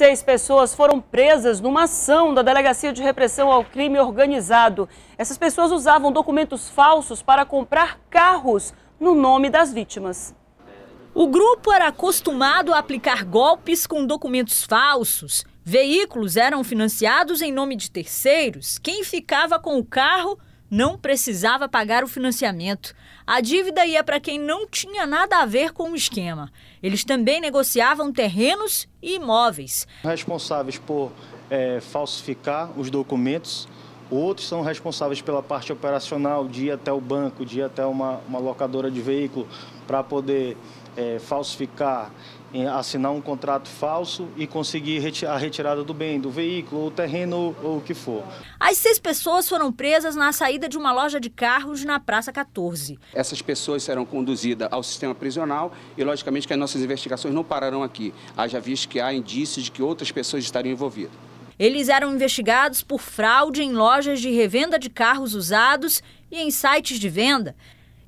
26 pessoas foram presas numa ação da Delegacia de Repressão ao Crime Organizado. Essas pessoas usavam documentos falsos para comprar carros no nome das vítimas. O grupo era acostumado a aplicar golpes com documentos falsos. Veículos eram financiados em nome de terceiros. Quem ficava com o carro não precisava pagar o financiamento. A dívida ia para quem não tinha nada a ver com o esquema. Eles também negociavam terrenos e imóveis. Responsáveis por falsificar os documentos, outros são responsáveis pela parte operacional, de ir até o banco, de ir até uma locadora de veículo para poder falsificar, assinar um contrato falso e conseguir a retirada do bem, do veículo, ou terreno, ou o que for. As 6 pessoas foram presas na saída de uma loja de carros na Praça 14. Essas pessoas serão conduzidas ao sistema prisional e, logicamente, que as nossas investigações não pararão aqui, haja visto que há indícios de que outras pessoas estariam envolvidas. Eles eram investigados por fraude em lojas de revenda de carros usados e em sites de venda.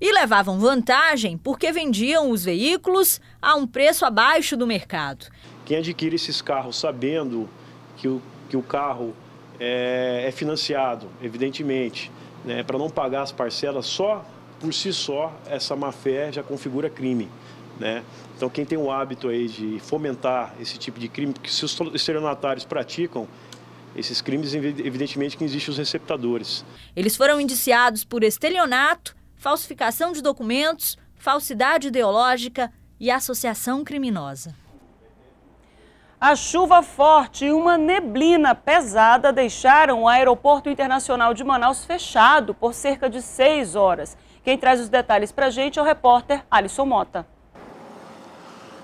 E levavam vantagem porque vendiam os veículos a um preço abaixo do mercado. Quem adquire esses carros sabendo que o carro é financiado, evidentemente, né, para não pagar as parcelas, só por si só essa má-fé já configura crime, né? Então, quem tem o hábito aí de fomentar esse tipo de crime, porque se os estelionatários praticam esses crimes, evidentemente que existem os receptadores. Eles foram indiciados por estelionato, falsificação de documentos, falsidade ideológica e associação criminosa. A chuva forte e uma neblina pesada deixaram o Aeroporto Internacional de Manaus fechado por cerca de 6 horas. Quem traz os detalhes para a gente é o repórter Alisson Mota.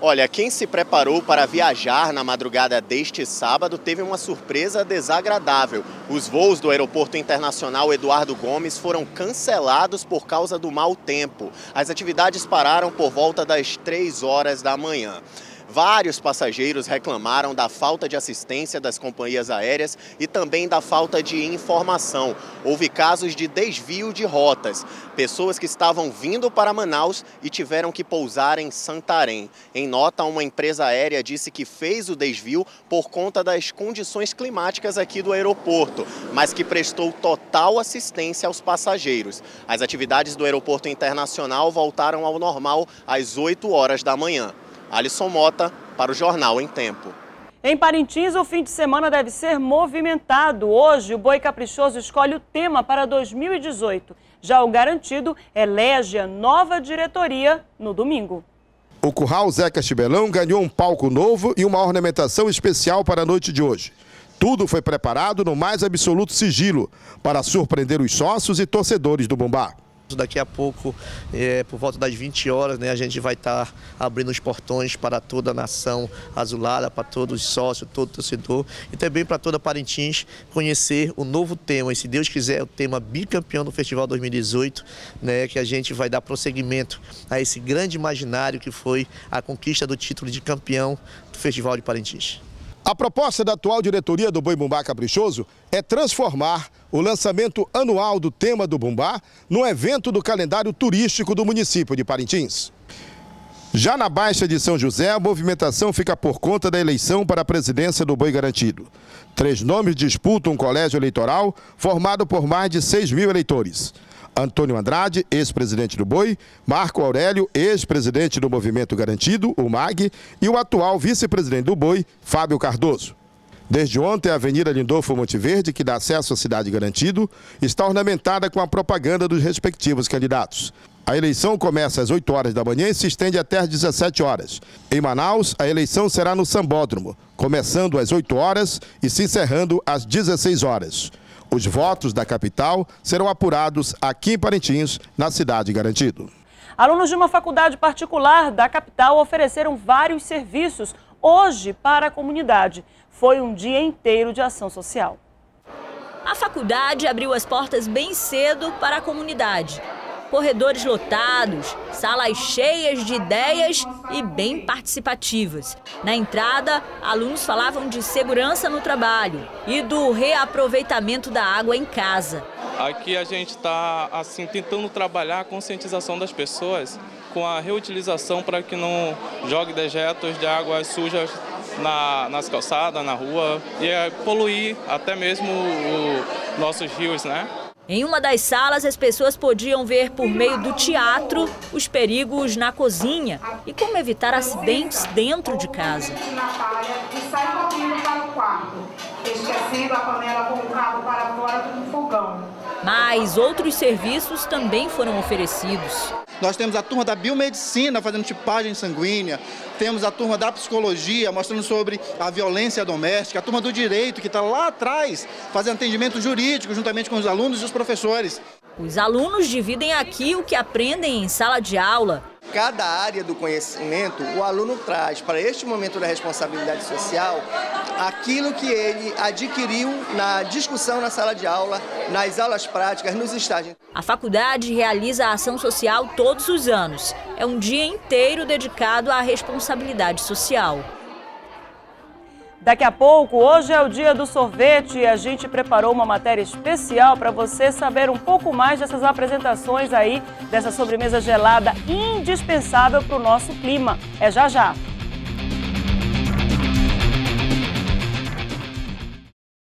Olha, quem se preparou para viajar na madrugada deste sábado teve uma surpresa desagradável. Os voos do Aeroporto Internacional Eduardo Gomes foram cancelados por causa do mau tempo. As atividades pararam por volta das 3 horas da manhã. Vários passageiros reclamaram da falta de assistência das companhias aéreas e também da falta de informação. Houve casos de desvio de rotas. Pessoas que estavam vindo para Manaus e tiveram que pousar em Santarém. Em nota, uma empresa aérea disse que fez o desvio por conta das condições climáticas aqui do aeroporto, mas que prestou total assistência aos passageiros. As atividades do Aeroporto Internacional voltaram ao normal às 8 horas da manhã. Alisson Mota para o Jornal em Tempo. Em Parintins, o fim de semana deve ser movimentado. Hoje, o Boi Caprichoso escolhe o tema para 2018. Já o Garantido elege a nova diretoria no domingo. O curral Zeca Chibelão ganhou um palco novo e uma ornamentação especial para a noite de hoje. Tudo foi preparado no mais absoluto sigilo para surpreender os sócios e torcedores do Bombá. Daqui a pouco, por volta das 20 horas, né, a gente vai estar abrindo os portões para toda a nação azulada, para todos os sócios, todo torcedor e também para toda Parintins conhecer o novo tema. E se Deus quiser, o tema bicampeão do Festival 2018, né, que a gente vai dar prosseguimento a esse grande imaginário que foi a conquista do título de campeão do Festival de Parintins. A proposta da atual diretoria do Boi Bumbá Caprichoso é transformar o lançamento anual do tema do Bombá num evento do calendário turístico do município de Parintins. Já na Baixa de São José, a movimentação fica por conta da eleição para a presidência do Boi Garantido. 3 nomes disputam um colégio eleitoral formado por mais de 6.000 eleitores. Antônio Andrade, ex-presidente do Boi, Marco Aurélio, ex-presidente do Movimento Garantido, o MAG, e o atual vice-presidente do Boi, Fábio Cardoso. Desde ontem, a Avenida Lindolfo Monteverde, que dá acesso à Cidade Garantido, está ornamentada com a propaganda dos respectivos candidatos. A eleição começa às 8 horas da manhã e se estende até às 17 horas. Em Manaus, a eleição será no Sambódromo, começando às 8 horas e se encerrando às 16 horas. Os votos da capital serão apurados aqui em Parintins, na Cidade Garantido. Alunos de uma faculdade particular da capital ofereceram vários serviços hoje para a comunidade. Foi um dia inteiro de ação social. A faculdade abriu as portas bem cedo para a comunidade. Corredores lotados, salas cheias de ideias e bem participativas. Na entrada, alunos falavam de segurança no trabalho e do reaproveitamento da água em casa. Aqui a gente está assim, tentando trabalhar a conscientização das pessoas com a reutilização para que não jogue dejetos de águas sujas nas calçadas, na rua, e poluir até mesmo os nossos rios, né? Em uma das salas, as pessoas podiam ver, por meio do teatro, os perigos na cozinha e como evitar acidentes dentro de casa. Mas outros serviços também foram oferecidos. Nós temos a turma da biomedicina fazendo tipagem sanguínea, temos a turma da psicologia mostrando sobre a violência doméstica, a turma do direito que está lá atrás fazendo atendimento jurídico juntamente com os alunos e os professores. Os alunos dividem aqui o que aprendem em sala de aula. Cada área do conhecimento, o aluno traz para este momento da responsabilidade social aquilo que ele adquiriu na discussão na sala de aula, nas aulas práticas, nos estágios. A faculdade realiza a ação social todos os anos. É um dia inteiro dedicado à responsabilidade social. Daqui a pouco, hoje é o dia do sorvete e a gente preparou uma matéria especial para você saber um pouco mais dessas apresentações aí, dessa sobremesa gelada indispensável para o nosso clima. É já já!